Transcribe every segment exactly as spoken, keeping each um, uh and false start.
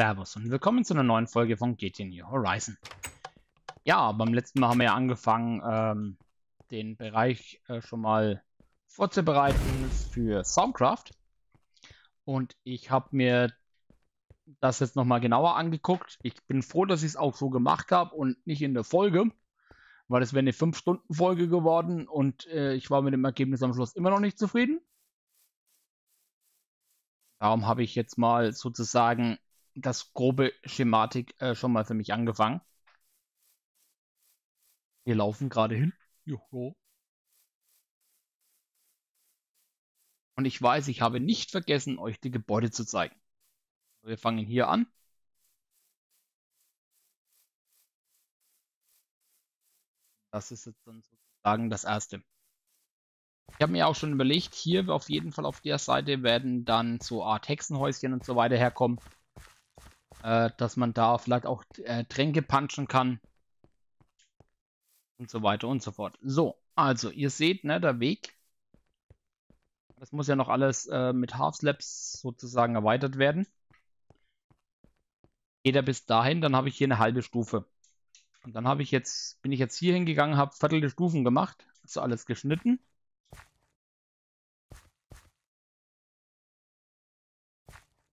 Servus und willkommen zu einer neuen Folge von G T New Horizon. Ja, beim letzten Mal haben wir ja angefangen, ähm, den Bereich äh, schon mal vorzubereiten für Soundcraft. Und ich habe mir das jetzt nochmal genauer angeguckt. Ich bin froh, dass ich es auch so gemacht habe und nicht in der Folge, weil es wäre eine fünf Stunden Folge geworden und äh, ich war mit dem Ergebnis am Schluss immer noch nicht zufrieden. Darum habe ich jetzt mal sozusagen das grobe Schematik äh, schon mal für mich angefangen. Wir laufen gerade hin. Juhu. Und ich weiß, ich habe nicht vergessen, euch die Gebäude zu zeigen. Wir fangen hier an. Das ist jetzt dann sozusagen das erste. Ich habe mir auch schon überlegt, hier auf jeden Fall auf der Seite werden dann so Art Hexenhäuschen und so weiter herkommen. Äh, dass man da vielleicht auch äh, Tränke punchen kann. Und so weiter und so fort. So, also ihr seht, ne, der Weg. Das muss ja noch alles äh, mit Half-Slabs sozusagen erweitert werden. Geht er bis dahin, dann habe ich hier eine halbe Stufe. Und dann habe ich jetzt, bin ich jetzt hier hingegangen, habe viertelte Stufen gemacht. Also alles geschnitten.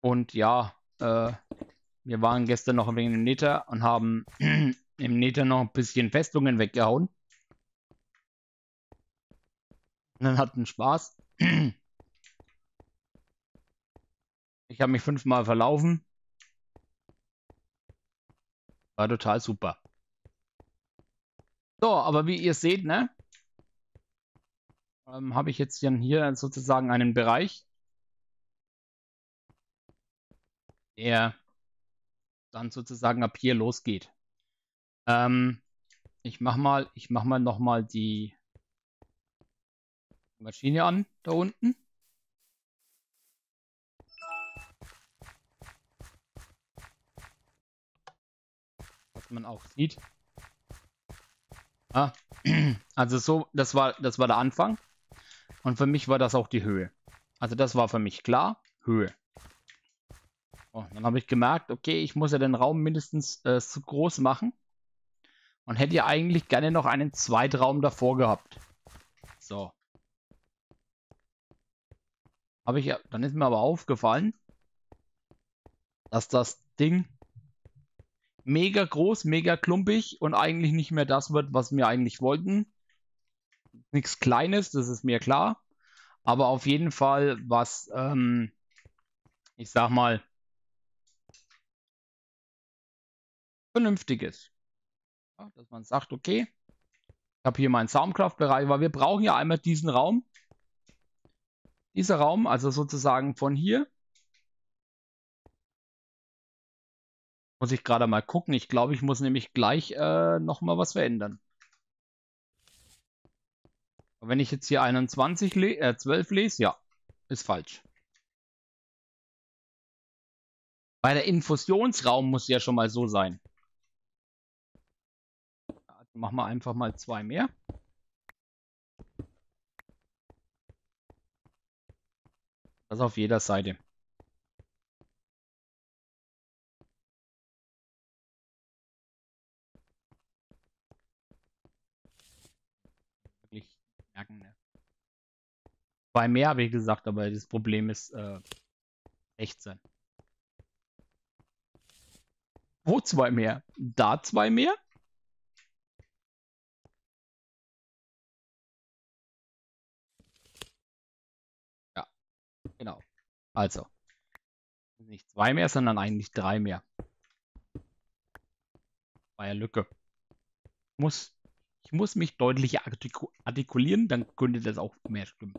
Und ja, äh, wir waren gestern noch wegen dem Nether und haben im Nether noch ein bisschen Festungen weggehauen. Und dann hatten Spaß. Ich habe mich fünfmal verlaufen. War total super. So, aber wie ihr seht, ne, ähm, habe ich jetzt hier sozusagen einen Bereich, der dann sozusagen ab hier losgeht. Ähm, ich mache mal, ich mache mal nochmal die Maschine an, da unten. Was man auch sieht. Ah, also so, das war, das war der Anfang. Und für mich war das auch die Höhe. Also das war für mich klar, Höhe. So, dann habe ich gemerkt, okay, ich muss ja den Raum mindestens äh, so groß machen. Und hätte ja eigentlich gerne noch einen Zweitraum davor gehabt. So. Habe ich ja, dann ist mir aber aufgefallen, dass das Ding mega groß, mega klumpig und eigentlich nicht mehr das wird, was wir eigentlich wollten. Nichts Kleines, das ist mir klar. Aber auf jeden Fall, was, ähm, ich sag mal, vernünftiges. Ja, dass man sagt, okay, ich habe hier meinen Soundcraft-Bereich, weil wir brauchen ja einmal diesen Raum. Dieser Raum, also sozusagen von hier. Muss ich gerade mal gucken. Ich glaube, ich muss nämlich gleich äh, nochmal was verändern. Und wenn ich jetzt hier einundzwanzig le äh, zwölf lese, ja, ist falsch. Bei der Infusionsraum muss ja schon mal so sein. Also machen wir einfach mal zwei mehr. Das auf jeder Seite. Wirklich merken, ne? Zwei mehr habe ich gesagt, aber das Problem ist äh, sechzehn. Wo zwei mehr? Da zwei mehr? Genau. Also. Nicht zwei mehr, sondern eigentlich drei mehr. War ja Lücke. Ich muss, ich muss mich deutlich artikulieren, dann könnte das auch mehr stimmen.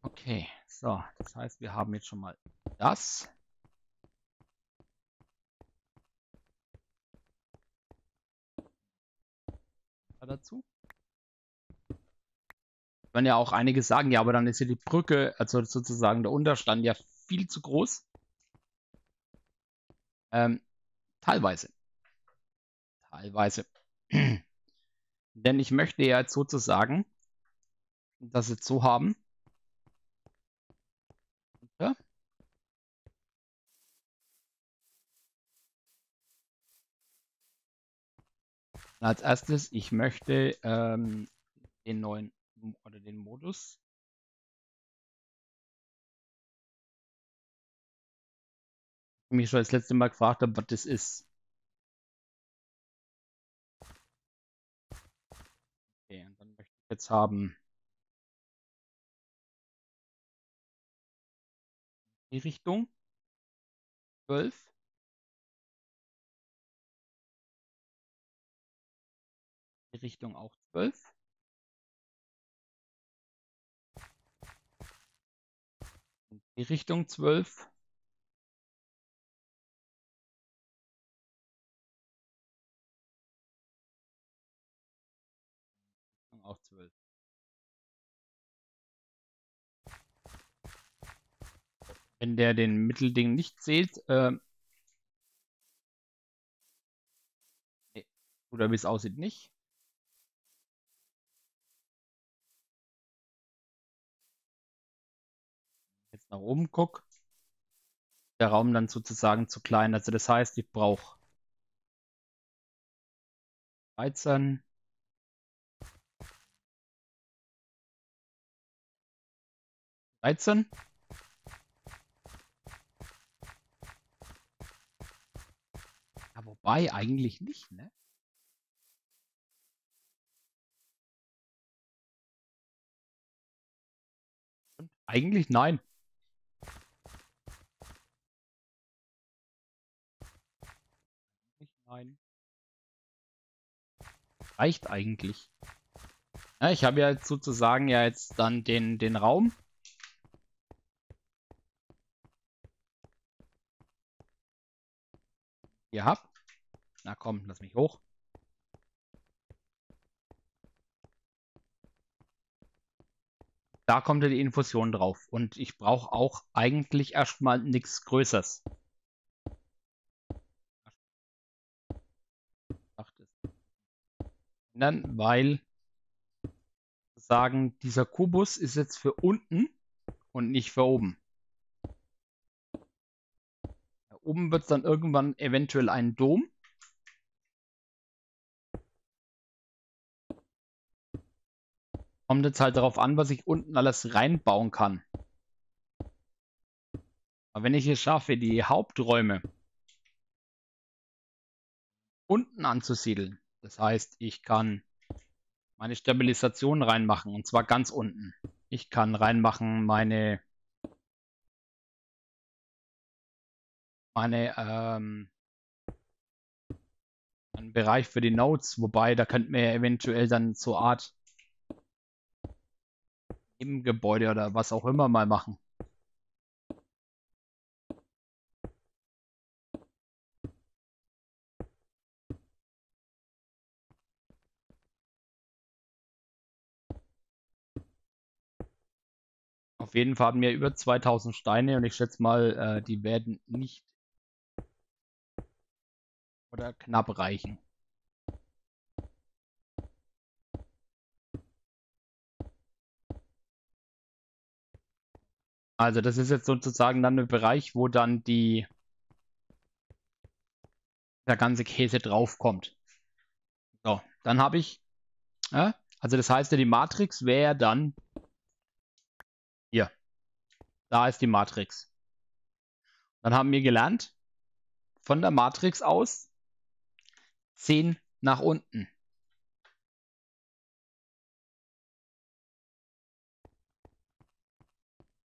Okay. So. Das heißt, wir haben jetzt schon mal das. Dazu. Wenn ja auch einige sagen, ja, aber dann ist ja die Brücke, also sozusagen der Unterstand ja viel zu groß. Ähm, teilweise. Teilweise. Denn ich möchte ja jetzt sozusagen das jetzt so haben. Ja. Als erstes, ich möchte ähm, den neuen oder den Modus. Ich mich schon das letzte Mal gefragt habe, was das ist. Okay, und dann möchte ich jetzt haben. Die Richtung zwölf. Die Richtung auch zwölf. Die Richtung zwölf. Und auch zwölf. Wenn der den Mittelding nicht zählt, äh, nee, oder wie es aussieht, nicht. Jetzt nach oben guck, der Raum dann sozusagen zu klein. Also das heißt, ich brauche dreizehn. dreizehn. Wobei eigentlich nicht, ne? Und eigentlich nein. Eigentlich nein. Reicht eigentlich. Ja, ich habe ja jetzt sozusagen ja jetzt dann den, den Raum. Ihr habt. Na komm, lass mich hoch. Da kommt ja die Infusion drauf. Und ich brauche auch eigentlich erstmal nichts Größeres. Weil sagen, dieser Kubus ist jetzt für unten und nicht für oben. Da oben wird es dann irgendwann eventuell ein Dom. Kommt jetzt halt darauf an, was ich unten alles reinbauen kann. Aber wenn ich es schaffe, die Haupträume unten anzusiedeln, das heißt, ich kann meine Stabilisation reinmachen, und zwar ganz unten. Ich kann reinmachen meine, meine ähm, einen Bereich für die Nodes, wobei da könnten wir ja eventuell dann so eine Art im Gebäude oder was auch immer mal machen. Auf jeden Fall haben wir über zweitausend Steine und ich schätze mal, äh, die werden nicht oder knapp reichen. Also das ist jetzt sozusagen dann ein Bereich, wo dann die, der ganze Käse draufkommt. So, dann habe ich, ja, also das heißt ja, die Matrix wäre dann hier. Da ist die Matrix. Dann haben wir gelernt, von der Matrix aus zehn nach unten.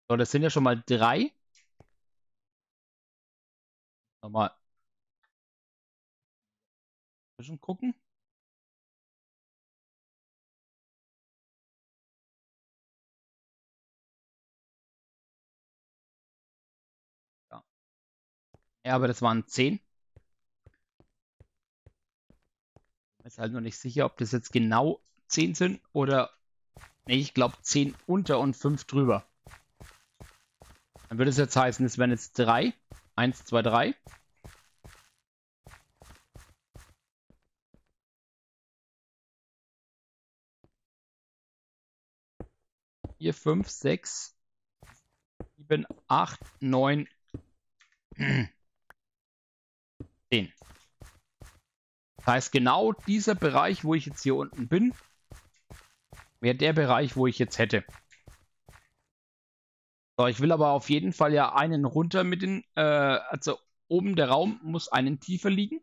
So, das sind ja schon mal drei. Nochmal. Zwischen gucken. Ja. Ja, aber das waren zehn. Ich bin halt noch nicht sicher, ob das jetzt genau zehn sind oder. Ne, ich glaube zehn unter und fünf drüber. Dann würde es jetzt heißen, es wären jetzt drei. eins, zwei, drei. vier, fünf, sechs, sieben, acht, neun, zehn. Das heißt, genau dieser Bereich, wo ich jetzt hier unten bin, wäre der Bereich, wo ich jetzt hätte. So, ich will aber auf jeden Fall ja einen runter mit den, äh, also oben der Raum muss einen tiefer liegen.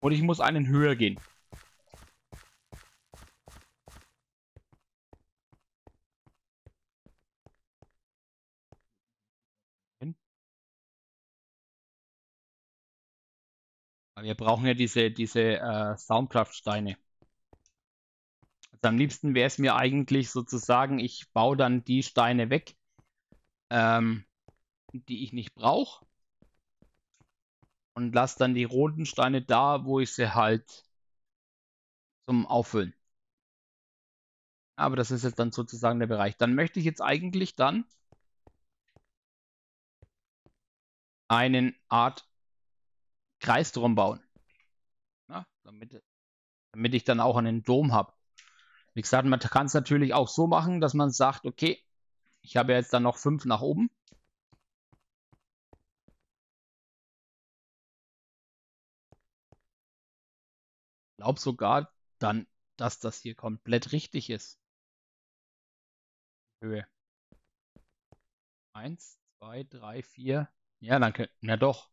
Und ich muss einen höher gehen. Wir brauchen ja diese, diese äh, Soundcraft-Steine. Also am liebsten wäre es mir eigentlich sozusagen, ich baue dann die Steine weg, ähm, die ich nicht brauche. Und lasse dann die roten Steine da, wo ich sie halt zum Auffüllen. Aber das ist jetzt dann sozusagen der Bereich. Dann möchte ich jetzt eigentlich dann einen Art Kreis drum bauen. Na, damit, damit ich dann auch einen Dom habe. Wie gesagt, man kann es natürlich auch so machen, dass man sagt, okay, ich habe jetzt dann noch fünf nach oben. Ich glaube sogar dann, dass das hier komplett richtig ist. Höhe. Eins, zwei, drei, vier. Ja, danke. Na doch.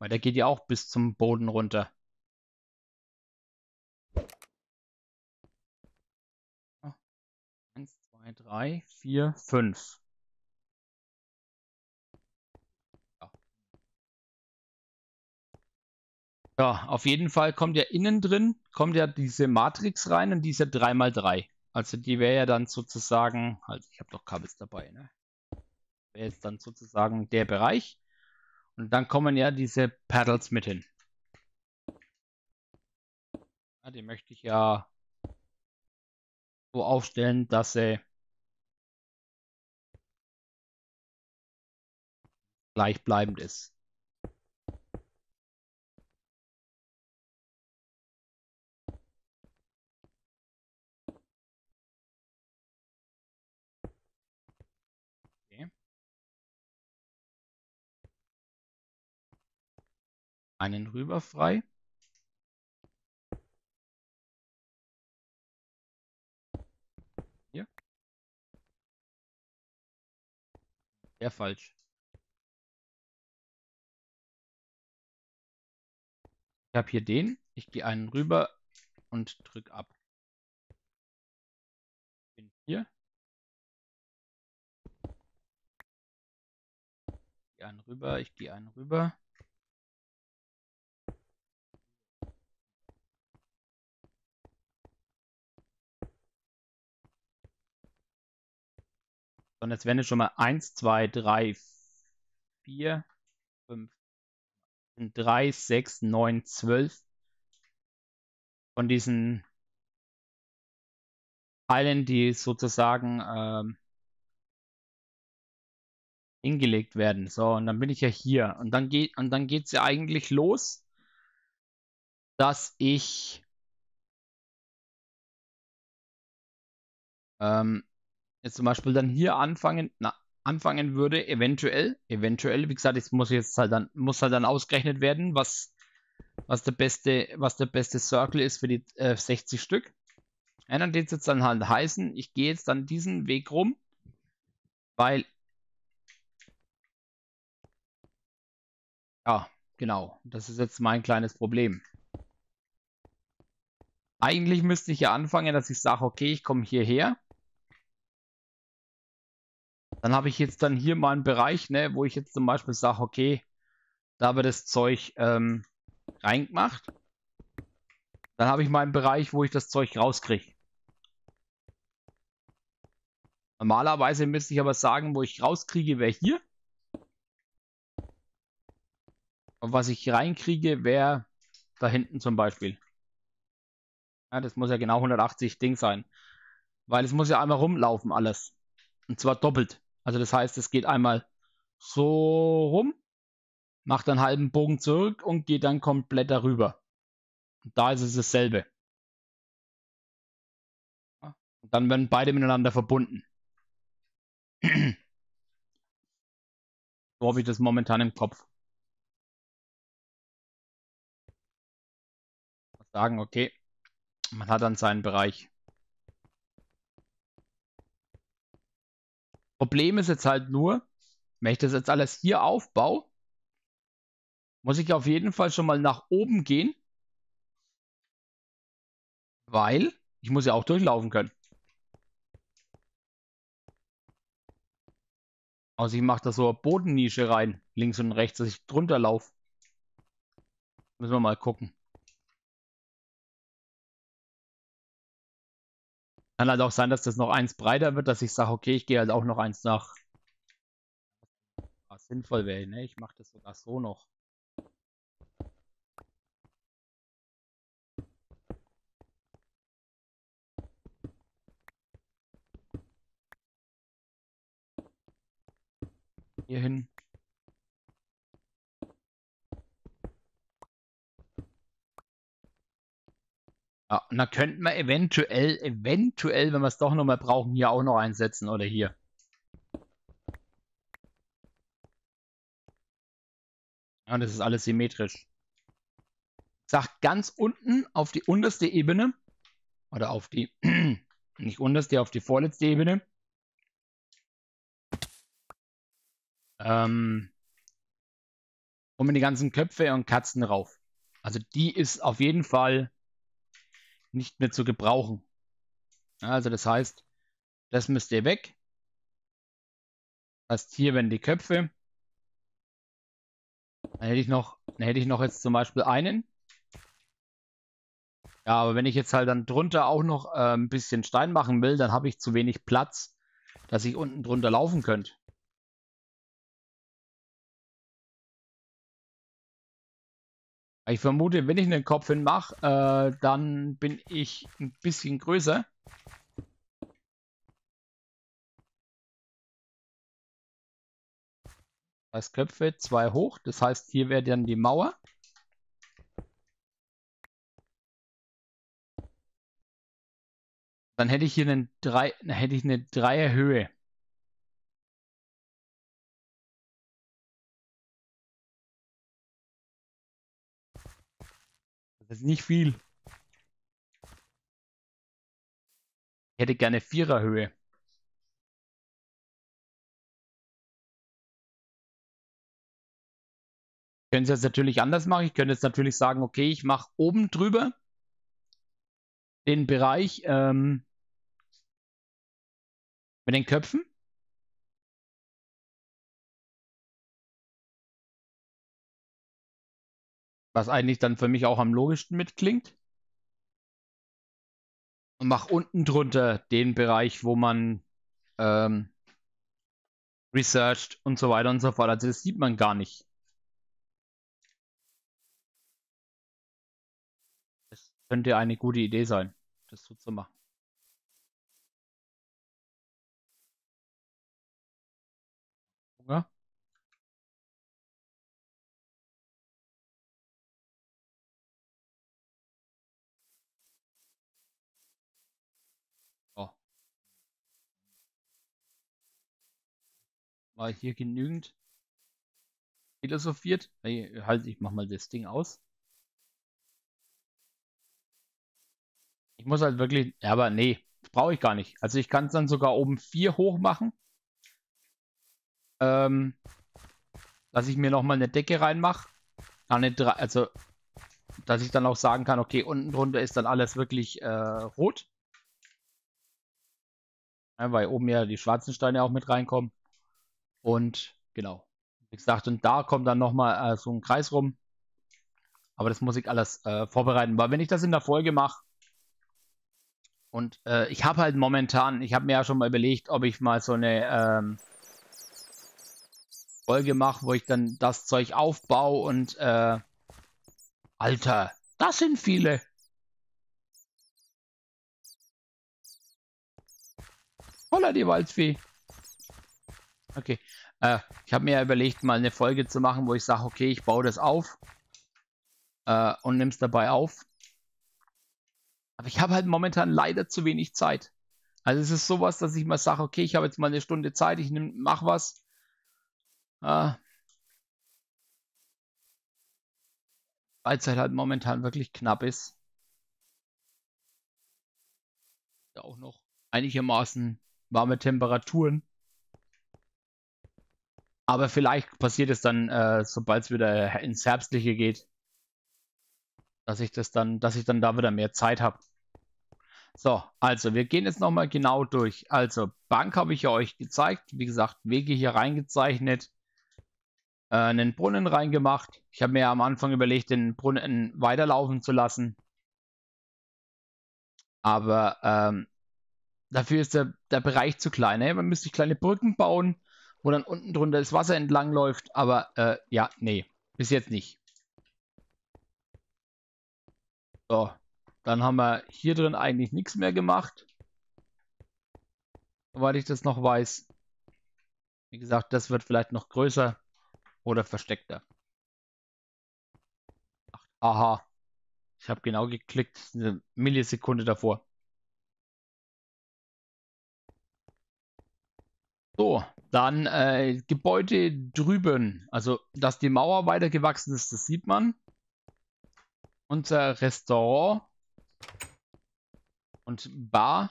Weil der geht ja auch bis zum Boden runter. Eins, zwei, drei, vier, fünf. Ja. Ja, auf jeden Fall kommt ja innen drin, kommt ja diese Matrix rein und diese drei mal drei. Also die wäre ja dann sozusagen, halt, ich habe doch Kabels dabei, ne? Wäre jetzt dann sozusagen der Bereich. Und dann kommen ja diese Paddles mit hin. Ja, die möchte ich ja so aufstellen, dass sie gleichbleibend ist. Einen rüber frei. Hier. Sehr falsch. Ich habe hier den. Ich gehe einen rüber und drücke ab. Bin hier. Ich gehe einen rüber. Ich gehe einen rüber. Und jetzt werden jetzt schon mal eins, zwei, drei, vier, fünf, drei, sechs, neun, zwölf von diesen Teilen, die sozusagen ähm, hingelegt werden. So, und dann bin ich ja hier. Und dann geht und dann geht es ja eigentlich los, dass ich ähm, jetzt zum Beispiel dann hier anfangen, na, anfangen würde, eventuell, eventuell, wie gesagt, es muss jetzt halt dann, muss halt dann ausgerechnet werden, was, was der beste, was der beste Circle ist für die äh, sechzig Stück. Ja, dann wird es jetzt dann halt heißen, ich gehe jetzt dann diesen Weg rum, weil, ja, genau, das ist jetzt mein kleines Problem. Eigentlich müsste ich ja anfangen, dass ich sage, okay, ich komme hierher. Dann habe ich jetzt dann hier mal einen Bereich, ne, wo ich jetzt zum Beispiel sage, okay, da wird das Zeug ähm, reingemacht. Dann habe ich mal einen Bereich, wo ich das Zeug rauskriege. Normalerweise müsste ich aber sagen, wo ich rauskriege, wäre hier. Und was ich reinkriege, wäre da hinten zum Beispiel. Ja, das muss ja genau hundertachtzig Ding sein. Weil es muss ja einmal rumlaufen alles. Und zwar doppelt. Also das heißt, es geht einmal so rum, macht einen halben Bogen zurück und geht dann komplett darüber. Und da ist es dasselbe. Und dann werden beide miteinander verbunden. So habe ich das momentan im Kopf. sagen, okay, man hat dann seinen Bereich. Problem ist jetzt halt nur, wenn ich das jetzt alles hier aufbaue, muss ich auf jeden Fall schon mal nach oben gehen, weil ich muss ja auch durchlaufen können. Also ich mache da so eine Bodennische rein, links und rechts, dass ich drunter laufe. Müssen wir mal gucken. Kann halt auch sein, dass das noch eins breiter wird, dass ich sage, okay, ich gehe halt auch noch eins nach. Was sinnvoll wäre, ne? Ich mache das sogar so noch. Hier hin. Ja, und da könnten wir eventuell, eventuell, wenn wir es doch nochmal brauchen, hier auch noch einsetzen oder hier. Ja, und das ist alles symmetrisch. Ich sag ganz unten auf die unterste Ebene oder auf die, nicht unterste, auf die vorletzte Ebene. Ähm, und mit die ganzen Köpfe und Katzen rauf. Also die ist auf jeden Fall nicht mehr zu gebrauchen. Also das heißt, das müsst ihr weg. Das heißt, hier werden die Köpfe. Dann hätte ich noch, dann hätte ich noch jetzt zum Beispiel einen. Ja, aber wenn ich jetzt halt dann drunter auch noch äh, ein bisschen Stein machen will, dann habe ich zu wenig Platz, dass ich unten drunter laufen könnte. Ich vermute, wenn ich einen Kopf hin mache, äh, dann bin ich ein bisschen größer. Das heißt Köpfe, zwei hoch. Das heißt, hier wäre dann die Mauer. Dann hätte ich hier einen drei, hätte ich eine Dreierhöhe. Das ist nicht viel. Ich hätte gerne Viererhöhe. Ich könnte es jetzt natürlich anders machen. Ich könnte jetzt natürlich sagen, okay, ich mache oben drüber den Bereich ähm, mit den Köpfen. Was eigentlich dann für mich auch am logischsten mitklingt. Und mach unten drunter den Bereich, wo man ähm, researcht und so weiter und so fort. Also das sieht man gar nicht. Das könnte eine gute Idee sein, das so zu machen. Ja. War hier genügend philosophiert? Halt, ich mach mal das Ding aus. Ich muss halt wirklich, ja, aber nee, brauche ich gar nicht. Also ich kann es dann sogar oben vier hoch machen. Ähm, dass ich mir nochmal eine Decke reinmache. Also, dass ich dann auch sagen kann, okay, unten drunter ist dann alles wirklich äh, rot. Ja, weil oben ja die schwarzen Steine auch mit reinkommen. Und genau, wie gesagt, und da kommt dann nochmal äh, so ein Kreis rum. Aber das muss ich alles äh, vorbereiten. Weil wenn ich das in der Folge mache, und äh, ich habe halt momentan, ich habe mir ja schon mal überlegt, ob ich mal so eine ähm, Folge mache, wo ich dann das Zeug aufbaue und äh, Alter, das sind viele. Holla die Waldfee. Okay, äh, ich habe mir ja überlegt, mal eine Folge zu machen, wo ich sage, okay, ich baue das auf äh, und nimm's dabei auf. Aber ich habe halt momentan leider zu wenig Zeit. Also es ist sowas, dass ich mal sage, okay, ich habe jetzt mal eine Stunde Zeit, ich nehm, mach was. Äh, weil es halt momentan wirklich knapp ist. ja auch noch einigermaßen warme Temperaturen. Aber vielleicht passiert es dann, äh, sobald es wieder ins Herbstliche geht, dass ich das dann, dass ich dann da wieder mehr Zeit habe. So, also wir gehen jetzt nochmal genau durch. Also Bank habe ich ja euch gezeigt. Wie gesagt, Wege hier reingezeichnet. Äh, einen Brunnen reingemacht. Ich habe mir ja am Anfang überlegt, den Brunnen weiterlaufen zu lassen. Aber ähm, dafür ist der, der Bereich zu klein. Ne? Man müsste kleine Brücken bauen, wo dann unten drunter das Wasser entlang läuft. Aber äh, ja, nee, bis jetzt nicht. So. Dann haben wir hier drin eigentlich nichts mehr gemacht, soweit ich das noch weiß. Wie gesagt, das wird vielleicht noch größer oder versteckter. Ach, aha, ich habe genau geklickt, eine Millisekunde davor. So, dann äh, Gebäude drüben. Also, dass die Mauer weiter gewachsen ist, das sieht man. Unser Restaurant und Bar,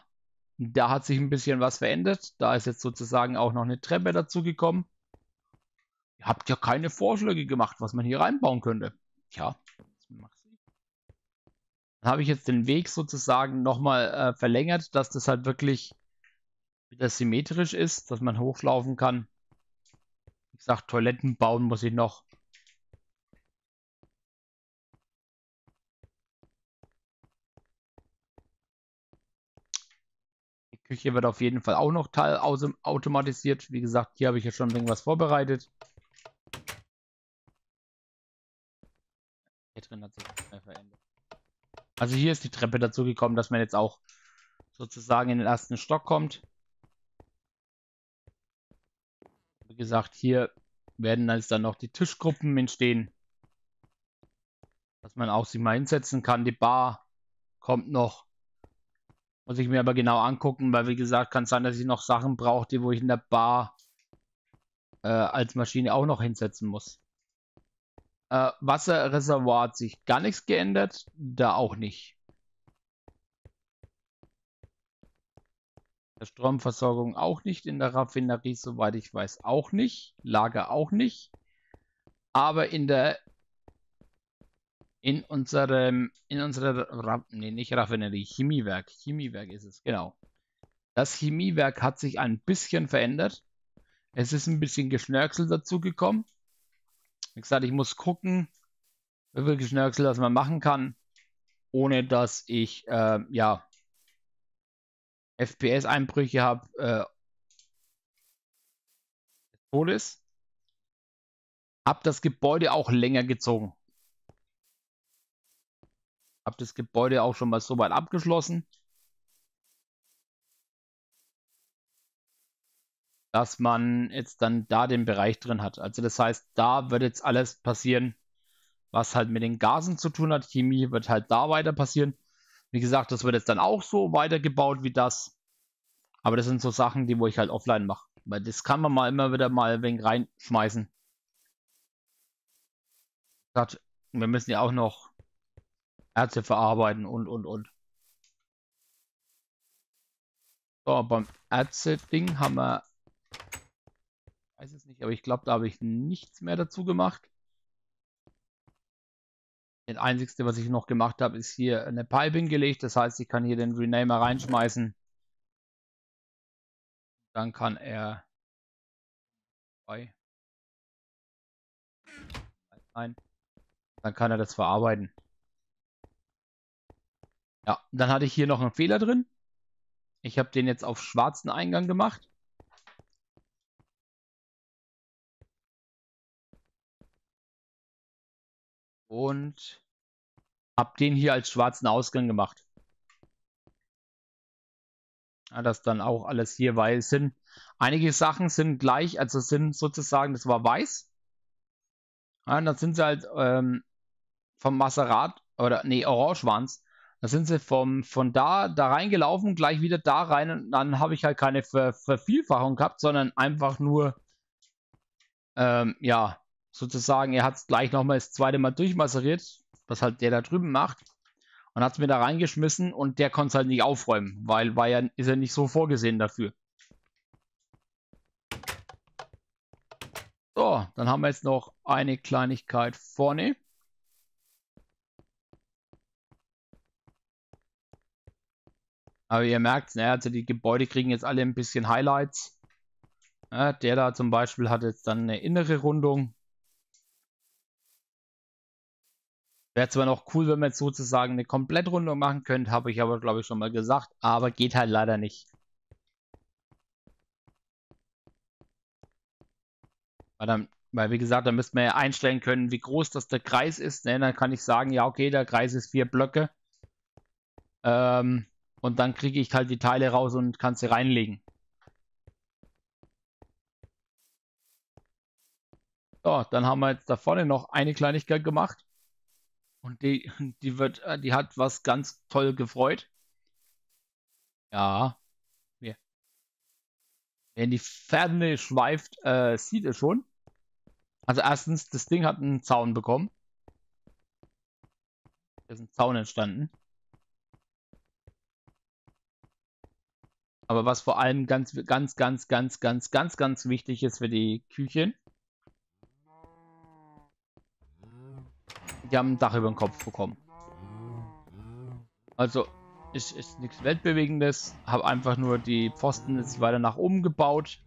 da hat sich ein bisschen was verändert. Da ist jetzt sozusagen auch noch eine Treppe dazu gekommen. Ihr habt ja keine Vorschläge gemacht, was man hier reinbauen könnte. Tja, dann habe ich jetzt den Weg sozusagen nochmal äh, verlängert, dass das halt wirklich wieder symmetrisch ist, dass man hochlaufen kann. Wie gesagt, Toiletten bauen muss ich noch. Hier wird auf jeden Fall auch noch teil automatisiert. Wie gesagt, hier habe ich ja schon irgendwas vorbereitet. Hier drin hat sich nichts mehr verändert. Also hier ist die Treppe dazu gekommen, dass man jetzt auch sozusagen in den ersten Stock kommt. Wie gesagt, hier werden dann, dann noch die Tischgruppen entstehen, dass man auch sich mal hinsetzen kann. Die Bar kommt noch. Muss ich mir aber genau angucken, weil wie gesagt, kann es sein, dass ich noch Sachen brauche, die wo ich in der Bar äh, als Maschine auch noch hinsetzen muss. Äh, Wasserreservoir hat sich gar nichts geändert, da auch nicht. Der Stromversorgung auch nicht, in der Raffinerie, soweit ich weiß, auch nicht. Lager auch nicht. Aber in der In unserem, in unserer, nee, nicht Raffinerie, Chemiewerk. Chemiewerk ist es, genau. Das Chemiewerk hat sich ein bisschen verändert. Es ist ein bisschen Geschnörkel dazugekommen. Wie gesagt, ich muss gucken, wie viel Geschnörkel das man machen kann, ohne dass ich, äh, ja, F P S-Einbrüche habe, äh, Todes. Hab das Gebäude auch länger gezogen. Habe das Gebäude auch schon mal so weit abgeschlossen, dass man jetzt dann da den Bereich drin hat. Also das heißt, da wird jetzt alles passieren, was halt mit den Gasen zu tun hat. Chemie wird halt da weiter passieren. Wie gesagt, das wird jetzt dann auch so weitergebaut wie das. Aber das sind so Sachen, die wo ich halt offline mache. Weil das kann man mal immer wieder mal ein wenig reinschmeißen. Wir müssen ja auch noch Erze verarbeiten und, und, und. So, beim Erze-Ding haben wir, ich weiß es nicht, aber ich glaube, da habe ich nichts mehr dazu gemacht. Das Einzige, was ich noch gemacht habe, ist hier eine Pipe hingelegt. Das heißt, ich kann hier den Renamer reinschmeißen. Dann kann er Nein. Dann kann er das verarbeiten. Ja, dann hatte ich hier noch einen Fehler drin. Ich habe den jetzt auf schwarzen Eingang gemacht. Und habe den hier als schwarzen Ausgang gemacht. Ja, dass dann auch alles hier weiß sind. Einige Sachen sind gleich, also sind sozusagen, das war weiß. Ja, und dann sind sie halt ähm, vom Maserat, oder nee, orange waren es. Da sind sie vom, von da, da reingelaufen, gleich wieder da rein und dann habe ich halt keine Ver, Vervielfachung gehabt, sondern einfach nur, ähm, ja, sozusagen, er hat es gleich nochmal das zweite Mal durchmasseriert, was halt der da drüben macht. und hat es mir da reingeschmissen und der konnte es halt nicht aufräumen, weil war ja, ist ja nicht so vorgesehen dafür. So, dann haben wir jetzt noch eine Kleinigkeit vorne. Aber ihr merkt, ne, also die Gebäude kriegen jetzt alle ein bisschen Highlights. Ja, der da zum Beispiel hat jetzt dann eine innere Rundung. Wäre zwar noch cool, wenn wir jetzt sozusagen eine Komplettrundung machen könnt, habe ich aber, glaube ich, schon mal gesagt. Aber geht halt leider nicht. Weil, dann, weil wie gesagt, da müssten wir ja einstellen können, wie groß das der Kreis ist. Ne? Dann kann ich sagen, ja okay, der Kreis ist vier Blöcke. Ähm, und dann kriege ich halt die Teile raus und kann sie reinlegen. So, dann haben wir jetzt da vorne noch eine Kleinigkeit gemacht. Und die, die wird, die hat was ganz toll gefreut. Ja. Hier. Wenn die Ferne schweift, äh, sieht es schon. Also erstens, das Ding hat einen Zaun bekommen. Da ist ein Zaun entstanden. Aber was vor allem ganz, ganz, ganz, ganz, ganz, ganz, ganz wichtig ist für die Küchen. Die haben ein Dach über den Kopf bekommen. Also ist, ist nichts Weltbewegendes. Habe einfach nur die Pfosten jetzt weiter nach oben gebaut.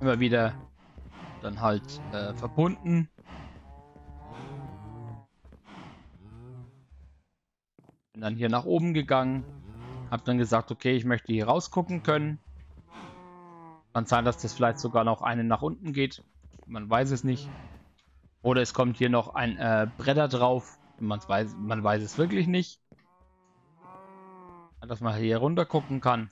Immer wieder dann halt äh, verbunden. Bin dann hier nach oben gegangen. Habe dann gesagt, okay, ich möchte hier rausgucken können. Kann sein, dass das vielleicht sogar noch einen nach unten geht. Man weiß es nicht. Oder es kommt hier noch ein äh, Bretter drauf. Man weiß, man weiß es wirklich nicht. Dass man hier runter gucken kann.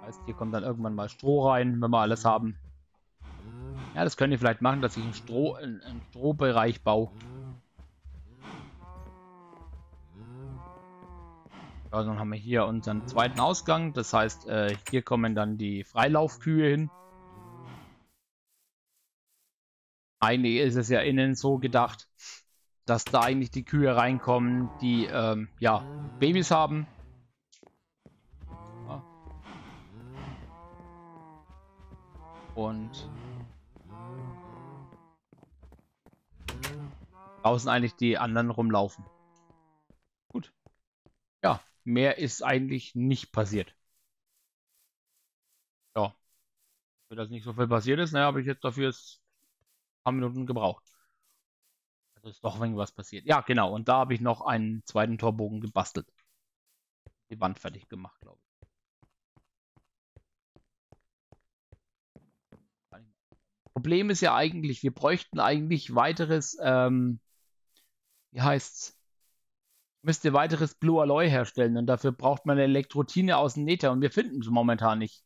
Heißt, hier kommt dann irgendwann mal Stroh rein, wenn wir alles haben. Ja, das könnt ihr vielleicht machen, dass ich einen, Stroh, einen, einen Strohbereich baue. Also dann haben wir hier unseren zweiten Ausgang. Das heißt, äh, hier kommen dann die Freilaufkühe hin. Eigentlich ist es ja innen so gedacht, dass da eigentlich die Kühe reinkommen, die ähm, ja, Babys haben. Ja. Und draußen eigentlich die anderen rumlaufen. Gut. Ja. Mehr ist eigentlich nicht passiert. Ja. Wenn das nicht so viel passiert ist, naja, habe ich jetzt dafür jetzt ein paar Minuten gebraucht. Also ist doch irgendwas passiert. Ja, genau. Und da habe ich noch einen zweiten Torbogen gebastelt. Die Wand fertig gemacht, glaube ich. Problem ist ja eigentlich, wir bräuchten eigentlich weiteres, ähm, wie heißt's? Müsste weiteres Blue Alloy herstellen und dafür braucht man eine Elektrotine aus dem Nether und wir finden es momentan nicht.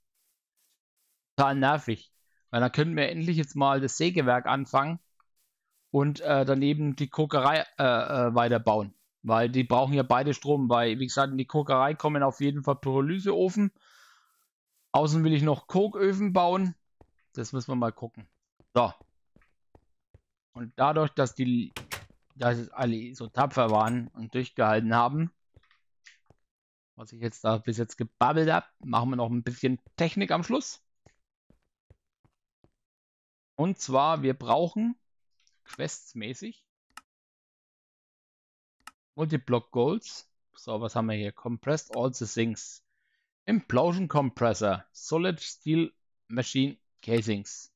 Total nervig. Weil dann können wir endlich jetzt mal das Sägewerk anfangen und äh, daneben die Kokerei äh, äh, weiterbauen. Weil die brauchen ja beide Strom, weil wie gesagt in die Kokerei kommen auf jeden Fall Pyrolyseofen. Außen will ich noch Koköfen bauen. Das müssen wir mal gucken. So. Und dadurch, dass die... dass es alle so tapfer waren und durchgehalten haben. Was ich jetzt da bis jetzt gebabbelt habe, machen wir noch ein bisschen Technik am Schluss. Und zwar, wir brauchen questsmäßig Multiblock Goals. So, was haben wir hier? Compressed all the things. Implosion Compressor. Solid Steel Machine Casings.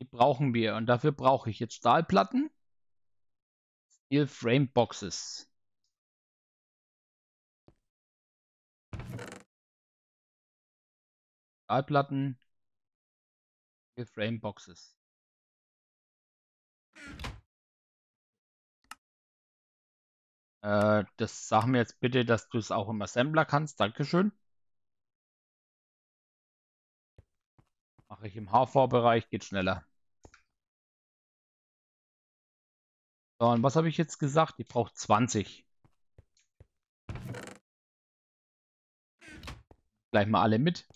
Die brauchen wir und dafür brauche ich jetzt Stahlplatten. Frame Boxes. Stahlplatten. Frame Boxes. Äh, das sag mir jetzt bitte, dass du es auch im Assembler kannst. Dankeschön. Mache ich im H V-Bereich, geht schneller. So, und was habe ich jetzt gesagt? Die braucht zwanzig. Gleich mal alle mit.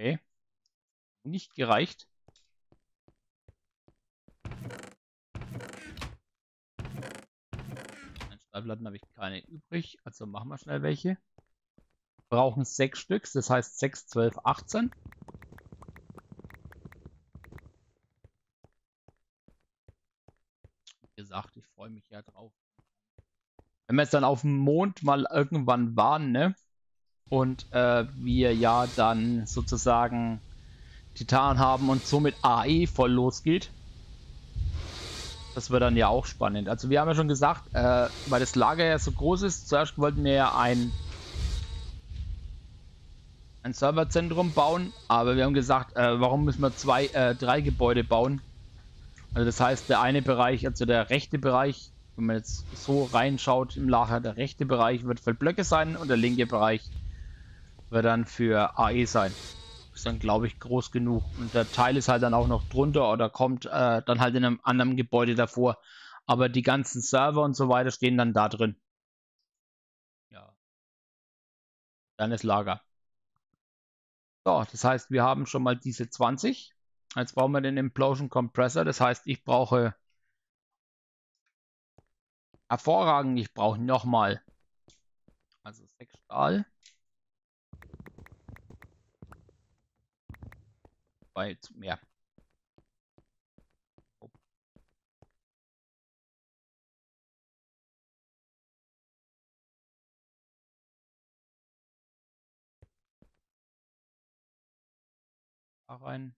Okay. Nicht gereicht. An Stahlplatten habe ich keine übrig, also machen wir schnell welche. Wir brauchen sechs Stück, das heißt sechs, zwölf, achtzehn. Wie gesagt, ich freue mich ja drauf. Wenn wir jetzt dann auf dem Mond mal irgendwann waren, ne? Und äh, wir ja dann sozusagen Titan haben und somit A E voll losgeht. Das wird dann ja auch spannend. Also wir haben ja schon gesagt, äh, weil das Lager ja so groß ist, zuerst wollten wir ja ein, ein Serverzentrum bauen, aber wir haben gesagt, äh, warum müssen wir zwei, äh, drei Gebäude bauen? Also das heißt, der eine Bereich, also der rechte Bereich, wenn man jetzt so reinschaut im Lager, der rechte Bereich wird für Blöcke sein und der linke Bereich wird dann für A E sein. Ist dann, glaube ich, groß genug. Und der Teil ist halt dann auch noch drunter oder kommt äh, dann halt in einem anderen Gebäude davor. Aber die ganzen Server und so weiter stehen dann da drin. Ja. Dann ist Lager. So, das heißt, wir haben schon mal diese zwanzig. Jetzt brauchen wir den Implosion Compressor. Das heißt, ich brauche hervorragend, ich brauche nochmal. Also sechs Stahl. Mehr. Da rein.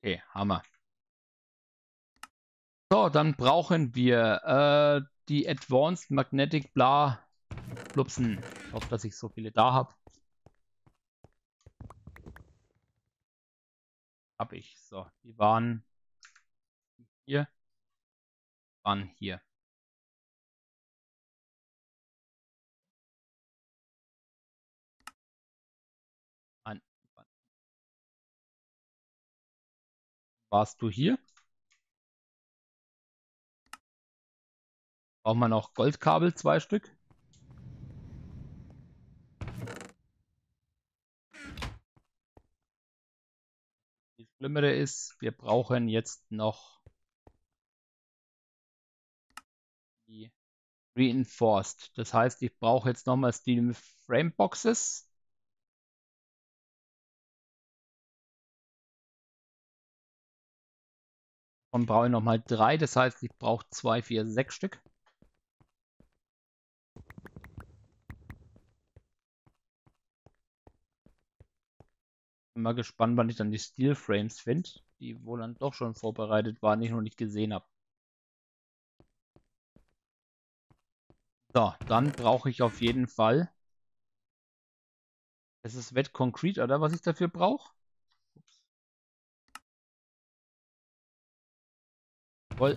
Okay, Hammer. So, dann brauchen wir äh, die Advanced Magnetic Bla Blubsen. Ich hoffe, dass ich so viele da habe. Hab ich. So, die waren hier. Waren hier. Warst du hier? Brauchen wir noch Goldkabel, zwei Stück? Das Schlimmere ist, wir brauchen jetzt noch die Reinforced. Das heißt, ich brauche jetzt nochmals die Frame Boxes. Und brauche ich nochmal drei, das heißt, ich brauche zwei, vier, sechs Stück. Bin mal gespannt, wann ich dann die Steel Frames finde, die wohl dann doch schon vorbereitet waren, die ich noch nicht gesehen habe. So, dann brauche ich auf jeden Fall. Das ist Wet Concrete, oder was ich dafür brauche? Voll.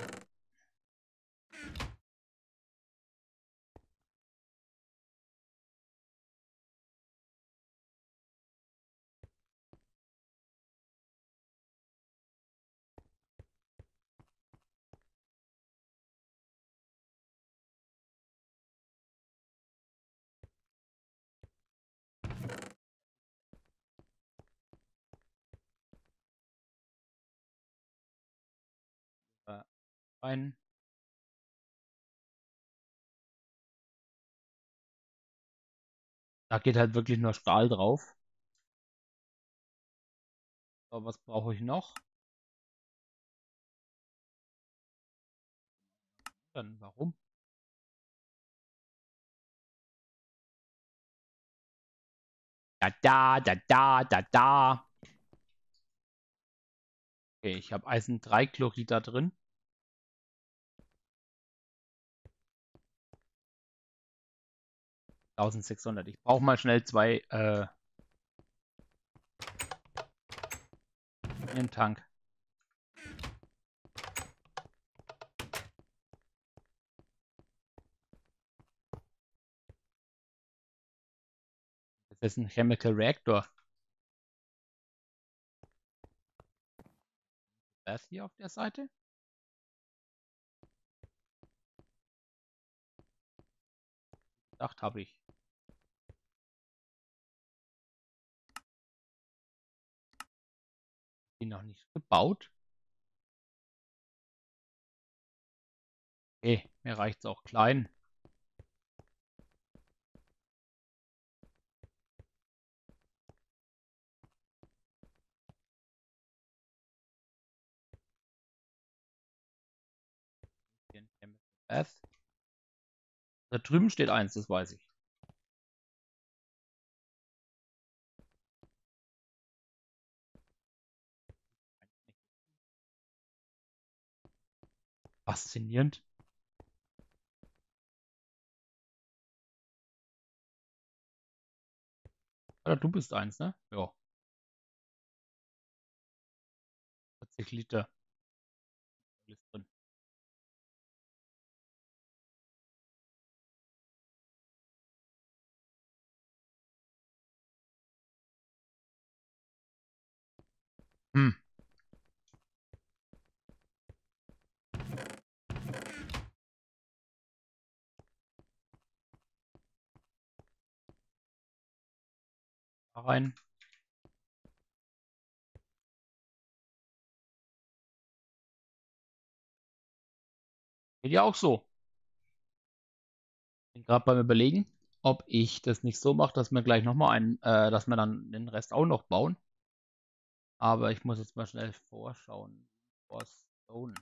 Ein. Da geht halt wirklich nur Stahl drauf. So, was brauche ich noch? Dann warum? Da da da da da da. Okay, ich habe Eisen drei Chlorid da drin. sechzehnhundert. Ich brauche mal schnell zwei äh, in den Tank. Das ist ein Chemical Reactor. Das hier auf der Seite? Gedacht habe ich. Die noch nicht gebaut. Okay, mir reicht's auch klein. Da drüben steht eins, das weiß ich. Faszinierend. Oder du bist eins, ne? Ja. vierzig Liter. Alles drin. Hm. Da rein. Geht ja auch so. Bin gerade beim Überlegen, ob ich das nicht so mache, dass wir gleich nochmal einen, äh, dass wir dann den Rest auch noch bauen. Aber ich muss jetzt mal schnell vorschauen. For Stone.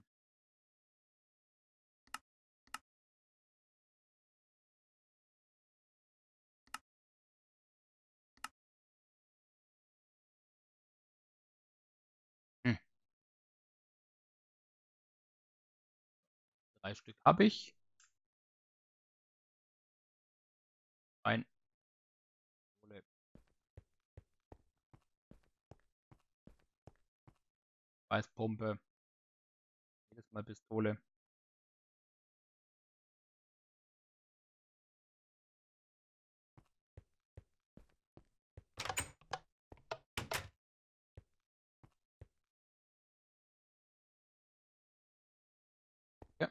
Hm. Drei Stück habe ich. Ein. Weißpumpe. Jedes Mal Pistole. Ja.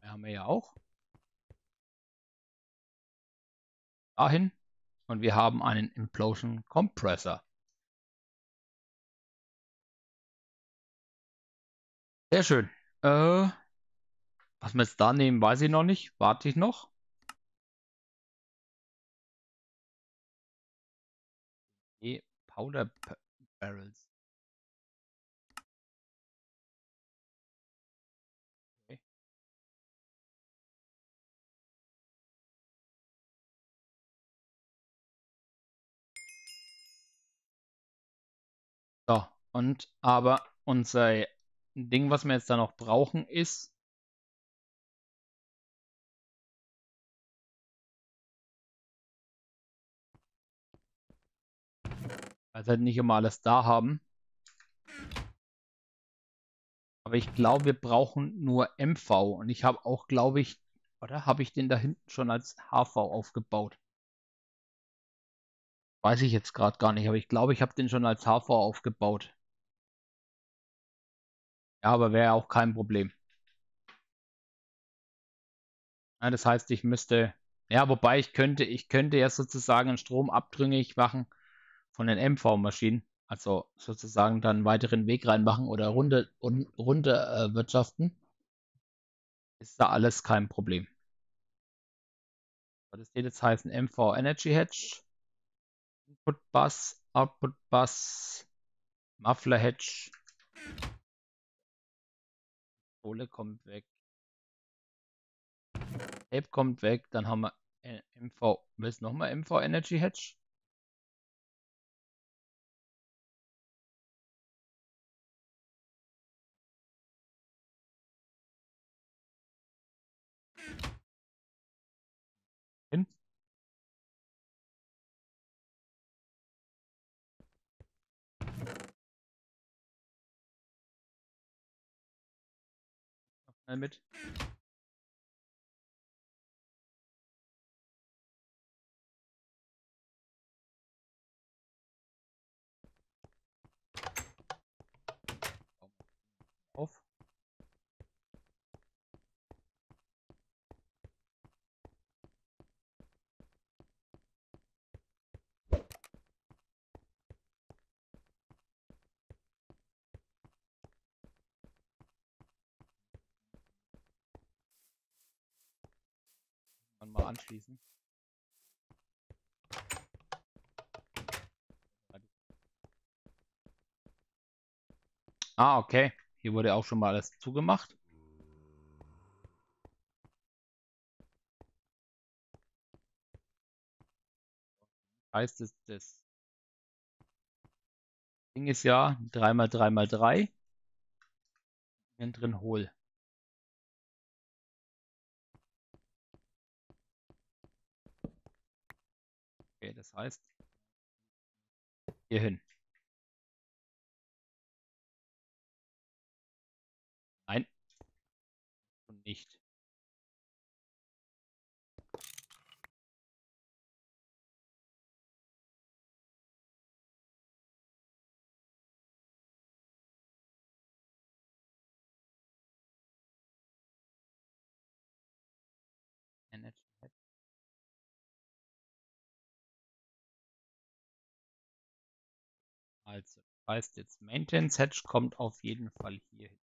Mehr haben wir ja auch. Dahin. Und wir haben einen Implosion Compressor. Sehr schön. Äh, was wir jetzt da nehmen, weiß ich noch nicht. Warte ich noch. Die Powder Barrels. Okay. So, und aber unser Ein Ding, was wir jetzt da noch brauchen, ist weil wir halt nicht immer alles da haben. Aber ich glaube, wir brauchen nur M V. Und ich habe auch, glaube ich, oder habe ich den da hinten schon als H V aufgebaut? Weiß ich jetzt gerade gar nicht, aber ich glaube, ich habe den schon als H V aufgebaut. Ja, aber wäre auch kein Problem. Ja, das heißt, ich müsste, ja, wobei ich könnte, ich könnte ja sozusagen einen Strom abtrüngig machen von den M V-Maschinen. Also sozusagen dann einen weiteren Weg reinmachen oder runter, un, runter äh, wirtschaften. Ist da alles kein Problem. Das steht jetzt heißen M V Energy Hedge, Input Bus, Output Bus, Muffler Hedge. Kohle kommt weg. Tape kommt weg. Dann haben wir M V. Willst du nochmal M V Energy Hedge? Hin. Mit. anschließen. Ah, okay. Hier wurde auch schon mal alles zugemacht. Heißt es, das Ding ist ja drei mal drei mal drei. Hier drin hohl. Okay, das heißt, hier hin. Nein. Und nicht. Also, das heißt jetzt, Maintenance Hedge kommt auf jeden Fall hier hin.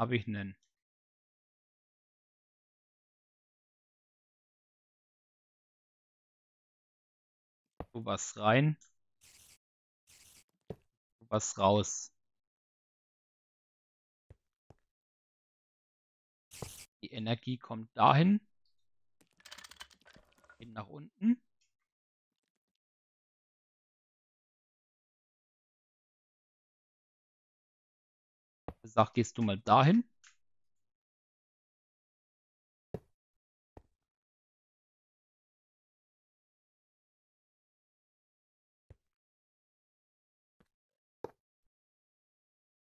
Habe ich einen so was rein, so was raus. Die Energie kommt dahin, geht nach unten. Sag, gehst du mal dahin?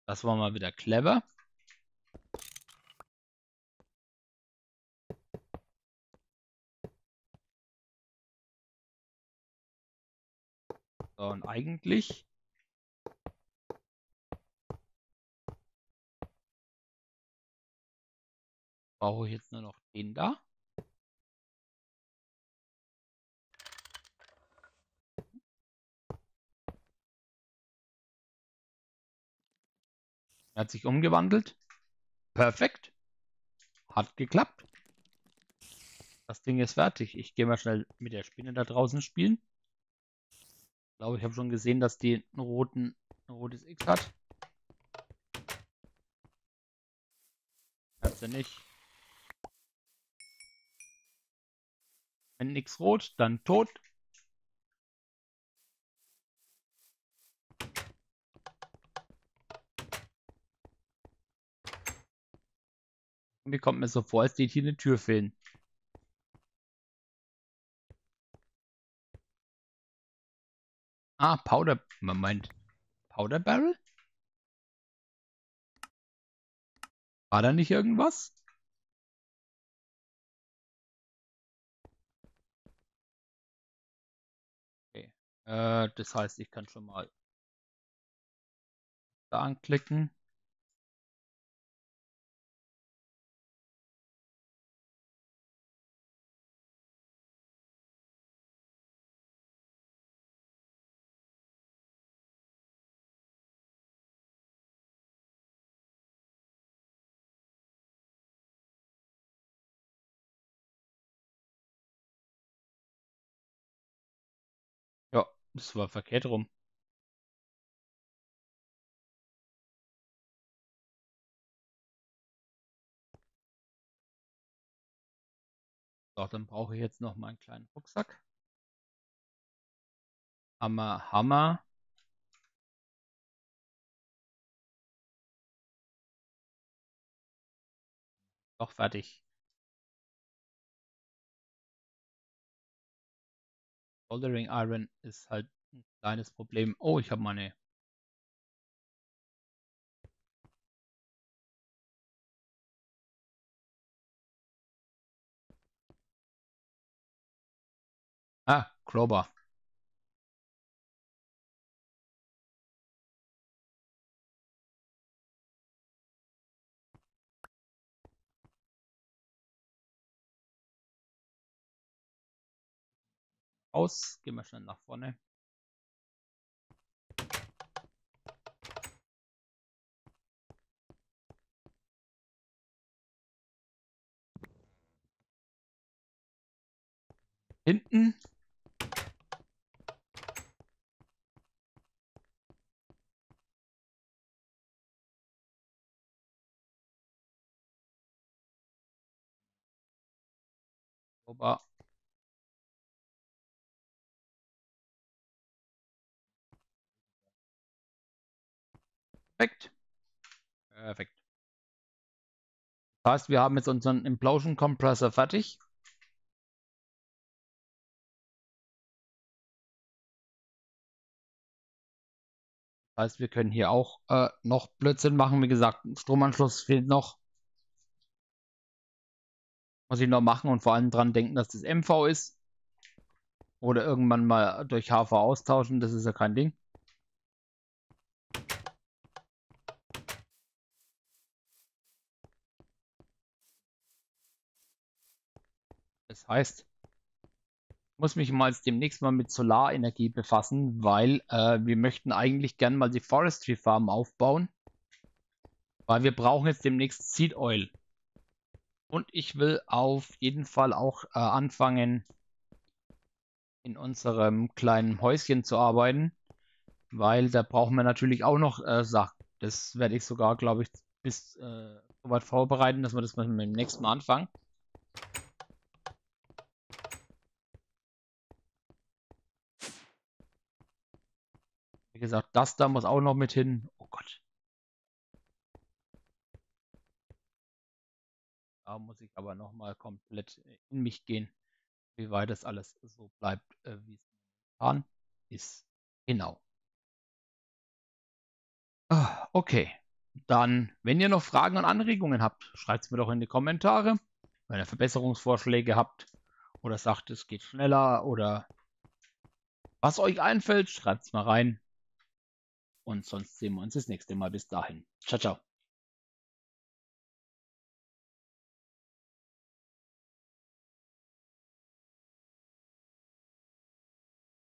Das war mal wieder clever. So, und eigentlich brauche ich jetzt nur noch den da. Er hat sich umgewandelt. Perfekt. Hat geklappt. Das Ding ist fertig. Ich gehe mal schnell mit der Spinne da draußen spielen. Ich glaube, ich habe schon gesehen, dass die einen roten, ein rotes X hat. Hat sie nicht. Wenn nichts rot, dann tot. Mir kommt mir so vor, als steht hier eine Tür fehlen. Ah, Powder. Man meint Powder Barrel? War da nicht irgendwas? Das heißt, ich kann schon mal da anklicken. Das war verkehrt rum. So, dann brauche ich jetzt noch mal einen kleinen Rucksack. Hammer, Hammer. Doch, fertig. Soldering Iron ist halt ein kleines Problem. Oh, ich habe meine. Ah, Crowbar. Aus, gehen wir schnell nach vorne. hinten. Ober. Perfekt. Perfekt. Das heißt, wir haben jetzt unseren Implosion Compressor fertig. Das heißt, wir können hier auch äh, noch Blödsinn machen. Wie gesagt, ein Stromanschluss fehlt noch. Muss ich noch machen und vor allem dran denken, dass das M V ist. Oder irgendwann mal durch H V austauschen, das ist ja kein Ding. Das heißt, ich muss mich mal demnächst mal mit Solarenergie befassen, weil äh, wir möchten eigentlich gerne mal die Forestry Farm aufbauen, weil wir brauchen jetzt demnächst Seed Oil. Und ich will auf jeden Fall auch äh, anfangen, in unserem kleinen Häuschen zu arbeiten, weil da brauchen wir natürlich auch noch äh, Sachen. Das werde ich sogar, glaube ich, bis äh, soweit vorbereiten, dass wir das mal mit dem nächsten Mal anfangen. Wie gesagt, das da muss auch noch mit hin. Oh Gott. Da muss ich aber nochmal komplett in mich gehen, wie weit das alles so bleibt, wie es momentan ist. Genau. Okay. Dann, wenn ihr noch Fragen und Anregungen habt, schreibt es mir doch in die Kommentare. Wenn ihr Verbesserungsvorschläge habt oder sagt, es geht schneller oder was euch einfällt, schreibt es mal rein. Und sonst sehen wir uns das nächste Mal. Bis dahin. Ciao, ciao.